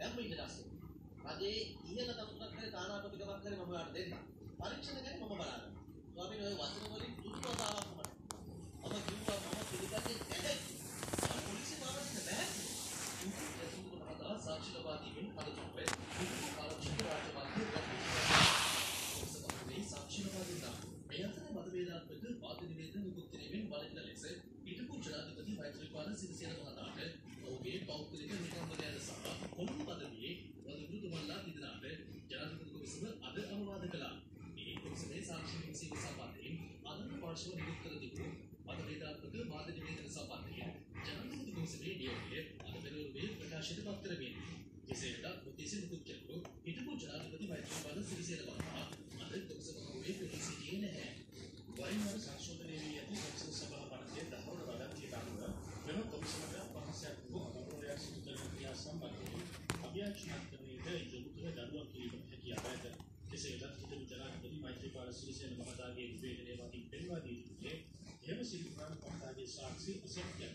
साक्षी असत्य